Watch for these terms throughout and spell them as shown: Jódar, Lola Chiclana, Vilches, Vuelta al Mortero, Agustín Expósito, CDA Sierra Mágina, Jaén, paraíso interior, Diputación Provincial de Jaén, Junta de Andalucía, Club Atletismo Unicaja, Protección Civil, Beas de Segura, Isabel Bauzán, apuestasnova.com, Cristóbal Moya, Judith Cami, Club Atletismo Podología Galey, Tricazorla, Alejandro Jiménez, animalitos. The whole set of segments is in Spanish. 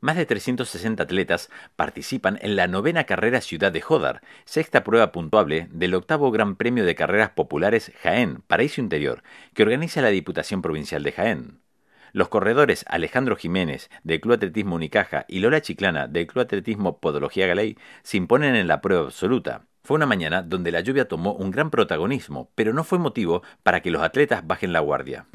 Más de 360 atletas participan en la 9ª carrera Ciudad de Jódar, 6ª prueba puntuable del 8º Gran Premio de Carreras Populares Jaén, Paraíso Interior, que organiza la Diputación Provincial de Jaén. Los corredores Alejandro Jiménez, del Club Atletismo Unicaja, y Lola Chiclana, del Club Atletismo Podología Galey, se imponen en la prueba absoluta. Fue una mañana donde la lluvia tomó un gran protagonismo, pero no fue motivo para que los atletas bajen la guardia.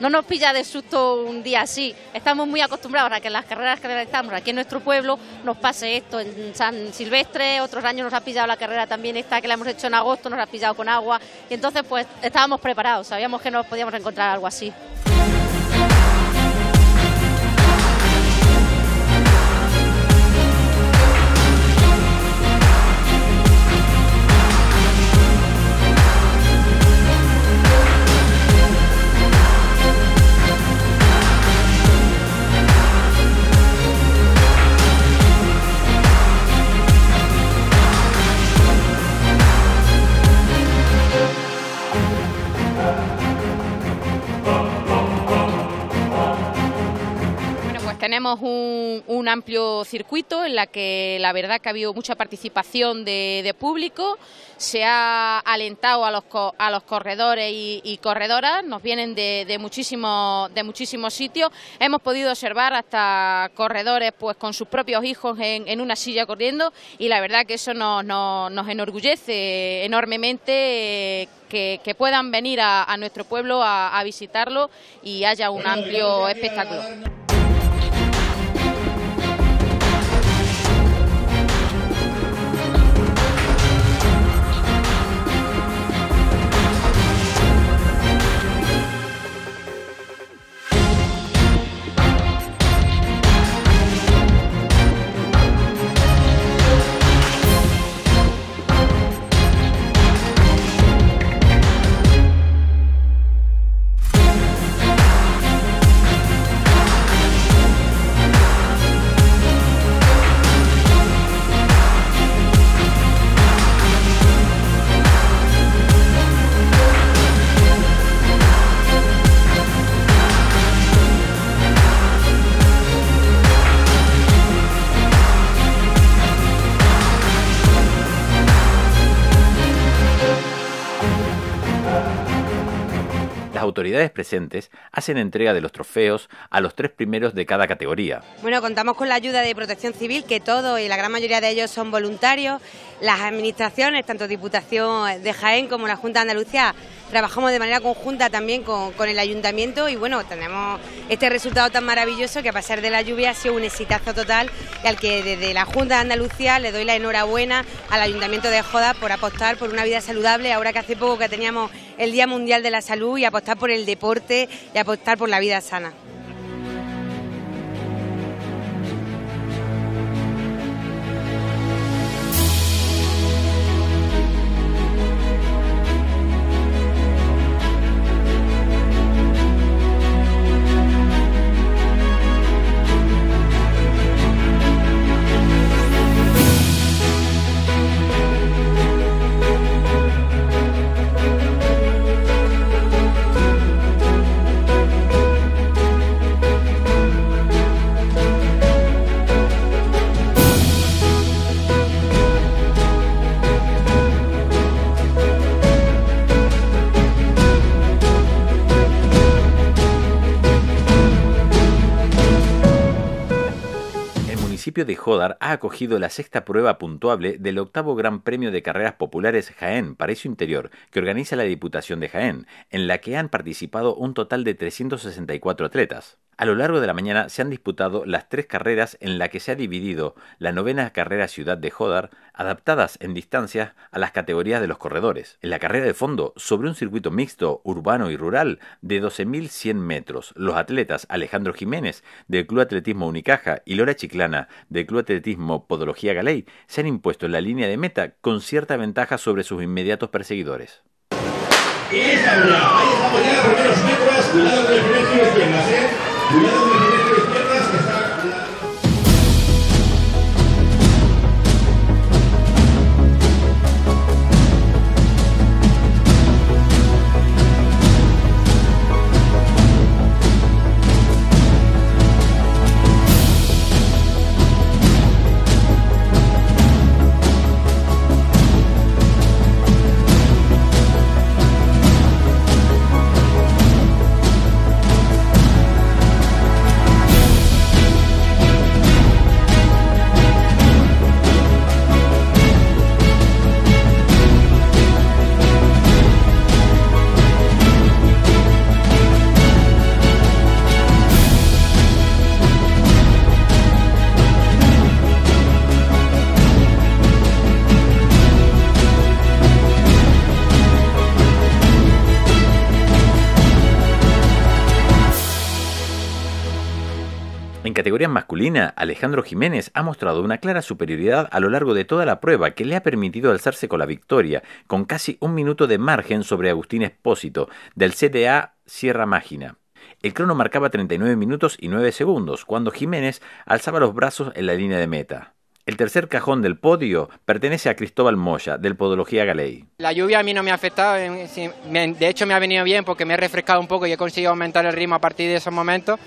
No nos pilla de susto un día así, estamos muy acostumbrados a que en las carreras que realizamos aquí en nuestro pueblo nos pase esto, en San Silvestre, otros años nos ha pillado la carrera también esta que la hemos hecho en agosto, nos ha pillado con agua y entonces pues estábamos preparados, sabíamos que nos podíamos encontrar algo así. Tenemos un amplio circuito en la que la verdad que ha habido mucha participación de público, se ha alentado a los corredores y corredoras, nos vienen de muchísimos sitios, hemos podido observar hasta corredores pues con sus propios hijos en una silla corriendo y la verdad que eso nos enorgullece enormemente. Que puedan venir a nuestro pueblo a visitarlo y haya un amplio espectáculo. Autoridades presentes hacen entrega de los trofeos a los 3 primeros de cada categoría. Bueno, contamos con la ayuda de Protección Civil, que todos y la gran mayoría de ellos son voluntarios. Las administraciones, tanto Diputación de Jaén como la Junta de Andalucía, trabajamos de manera conjunta también con el Ayuntamiento y bueno, tenemos este resultado tan maravilloso que a pesar de la lluvia ha sido un exitazo total y al que desde la Junta de Andalucía le doy la enhorabuena al Ayuntamiento de Jódar por apostar por una vida saludable, ahora que hace poco que teníamos el Día Mundial de la Salud, y apostar por el deporte y apostar por la vida sana. El municipio de Jódar ha acogido la 6ª prueba puntuable del 8º Gran Premio de Carreras Populares Jaén, Paraíso Interior, que organiza la Diputación de Jaén, en la que han participado un total de 364 atletas. A lo largo de la mañana se han disputado las tres carreras en la que se ha dividido la novena carrera Ciudad de Jódar, adaptadas en distancias a las categorías de los corredores. En la carrera de fondo, sobre un circuito mixto urbano y rural de 12.100 metros, los atletas Alejandro Jiménez del Club Atletismo Unicaja y Lola Chiclana del Club Atletismo Podología Galey se han impuesto en la línea de meta con cierta ventaja sobre sus inmediatos perseguidores. En categoría masculina, Alejandro Jiménez ha mostrado una clara superioridad a lo largo de toda la prueba que le ha permitido alzarse con la victoria, con casi un minuto de margen sobre Agustín Expósito, del CDA Sierra Mágina. El crono marcaba 39 minutos y 9 segundos, cuando Jiménez alzaba los brazos en la línea de meta. El tercer cajón del podio pertenece a Cristóbal Moya, del Podología Galey. La lluvia a mí no me ha afectado, de hecho me ha venido bien porque me he refrescado un poco y he conseguido aumentar el ritmo a partir de esos momentos.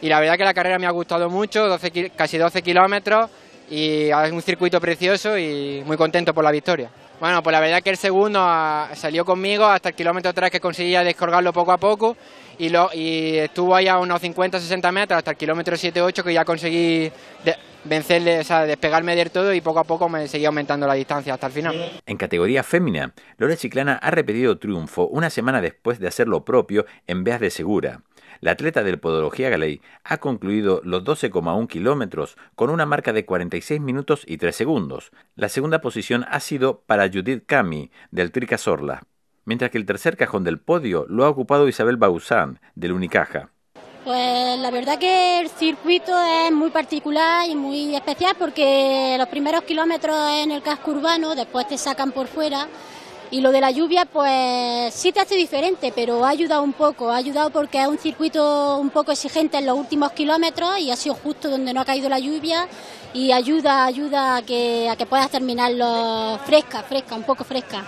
Y la verdad que la carrera me ha gustado mucho, casi 12 kilómetros, y es un circuito precioso y muy contento por la victoria. Bueno, pues la verdad que el segundo salió conmigo hasta el kilómetro 3, que conseguía descolgarlo poco a poco, y estuvo ahí a unos 50-60 metros hasta el kilómetro 7-8, que ya conseguí vencerle, o sea, despegarme del todo, y poco a poco me seguía aumentando la distancia hasta el final. En categoría fémina, Lola Chiclana ha repetido triunfo una semana después de hacer lo propio en Beas de Segura. La atleta del Podología Galey ha concluido los 12,1 kilómetros con una marca de 46 minutos y 3 segundos. La segunda posición ha sido para Judith Cami, del Tricazorla, mientras que el tercer cajón del podio lo ha ocupado Isabel Bauzán, del Unicaja. Pues la verdad que el circuito es muy particular y muy especial, porque los primeros kilómetros en el casco urbano, después te sacan por fuera, y lo de la lluvia pues sí te hace diferente, pero ha ayudado un poco, ha ayudado porque es un circuito un poco exigente en los últimos kilómetros y ha sido justo donde no ha caído la lluvia, y ayuda a que puedas terminarlo fresca, un poco fresca.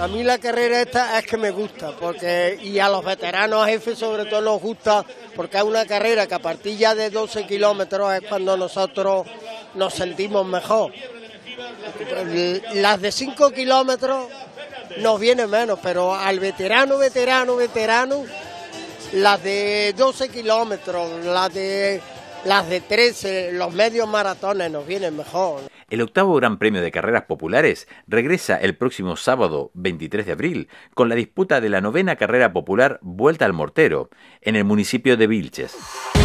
A mí la carrera esta es que me gusta, porque y a los veteranos jefes sobre todo nos gusta, porque es una carrera que a partir ya de 12 kilómetros es cuando nosotros nos sentimos mejor. Las de 5 kilómetros nos viene menos, pero al veterano, las de 12 kilómetros, las de 13, los medios maratones nos vienen mejor. El octavo Gran Premio de Carreras Populares regresa el próximo sábado 23 de abril con la disputa de la novena carrera popular Vuelta al Mortero en el municipio de Vilches.